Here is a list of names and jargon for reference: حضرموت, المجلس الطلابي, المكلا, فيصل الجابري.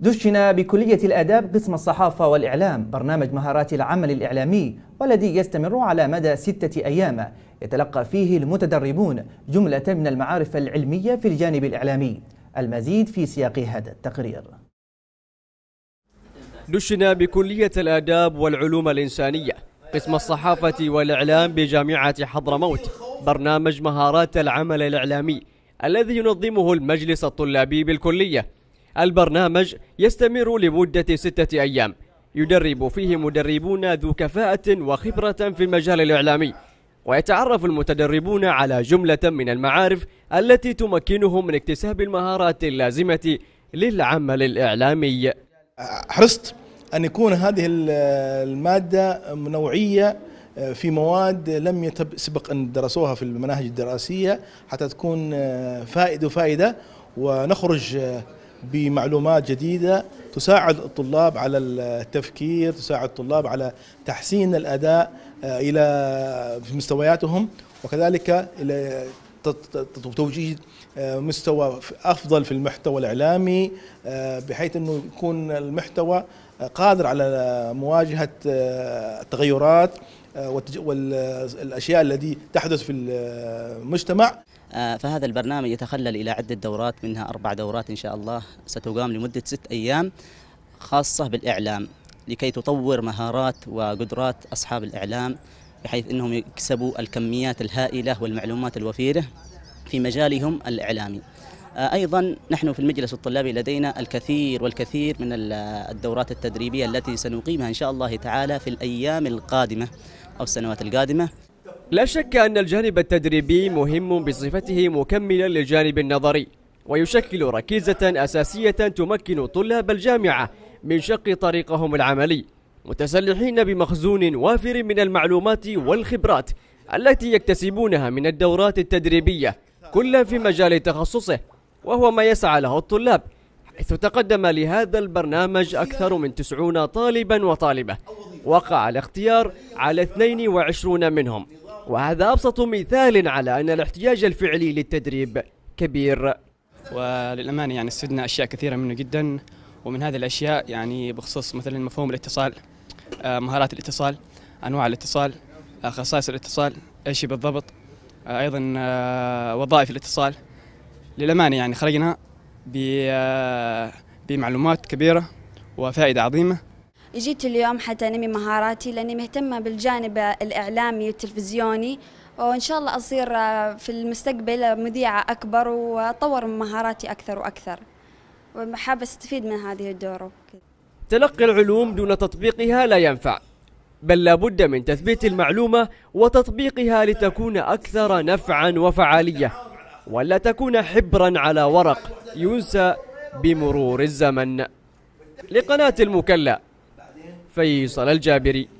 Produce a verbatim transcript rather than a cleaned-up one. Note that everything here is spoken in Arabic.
دشن بكلية الآداب قسم الصحافة والإعلام برنامج مهارات العمل الإعلامي، والذي يستمر على مدى ستة أيام يتلقى فيه المتدربون جملة من المعارف العلمية في الجانب الإعلامي. المزيد في سياق هذا التقرير. دشن بكلية الآداب والعلوم الإنسانية قسم الصحافة والإعلام بجامعة حضرموت برنامج مهارات العمل الإعلامي الذي ينظمه المجلس الطلابي بالكلية. البرنامج يستمر لمدة ستة أيام يدرب فيه مدربون ذو كفاءة وخبرة في المجال الإعلامي، ويتعرف المتدربون على جملة من المعارف التي تمكنهم من اكتساب المهارات اللازمة للعمل الإعلامي. حرصت أن يكون هذه المادة نوعية في مواد لم يسبق أن درسوها في المناهج الدراسية، حتى تكون فائدة وفائدة ونخرج بمعلومات جديدة تساعد الطلاب على التفكير، تساعد الطلاب على تحسين الأداء إلى في مستوياتهم، وكذلك إلى توجيه مستوى أفضل في المحتوى الإعلامي، بحيث أنه يكون المحتوى قادر على مواجهة التغيرات والأشياء التي تحدث في المجتمع. فهذا البرنامج يتخلل إلى عدة دورات، منها أربع دورات إن شاء الله ستقام لمدة ست أيام خاصة بالإعلام، لكي تطور مهارات وقدرات أصحاب الإعلام بحيث أنهم يكسبوا الكميات الهائلة والمعلومات الوفيرة في مجالهم الإعلامي. أيضا نحن في المجلس الطلابي لدينا الكثير والكثير من الدورات التدريبية التي سنقيمها إن شاء الله تعالى في الأيام القادمة أو السنوات القادمة. لا شك أن الجانب التدريبي مهم بصفته مكملا للجانب النظري، ويشكل ركيزة أساسية تمكن طلاب الجامعة من شق طريقهم العملي، متسلحين بمخزون وافر من المعلومات والخبرات التي يكتسبونها من الدورات التدريبية كلا في مجال تخصصه، وهو ما يسعى له الطلاب، حيث تقدم لهذا البرنامج أكثر من تسعين طالبا وطالبة، وقع الاختيار على اثنين وعشرين منهم، وهذا أبسط مثال على أن الاحتياج الفعلي للتدريب كبير. وللأمانة يعني استفدنا أشياء كثيرة منه جدا، ومن هذه الأشياء يعني بخصوص مثلا مفهوم الاتصال، مهارات الاتصال، أنواع الاتصال، خصائص الاتصال، إيش بالضبط، أيضا وظائف الاتصال. للأمانة يعني خرجنا بمعلومات كبيرة وفائدة عظيمة. جيت اليوم حتى أنمي مهاراتي لأني مهتمة بالجانب الإعلامي والتلفزيوني، وإن شاء الله أصير في المستقبل مذيعة أكبر وأطور من مهاراتي أكثر وأكثر، وحابة أستفيد من هذه الدورة. تلقي العلوم دون تطبيقها لا ينفع، بل لابد من تثبيت المعلومة وتطبيقها لتكون أكثر نفعا وفعالية، ولا تكون حبرا على ورق ينسى بمرور الزمن. لقناة المكلا، فيصل الجابري.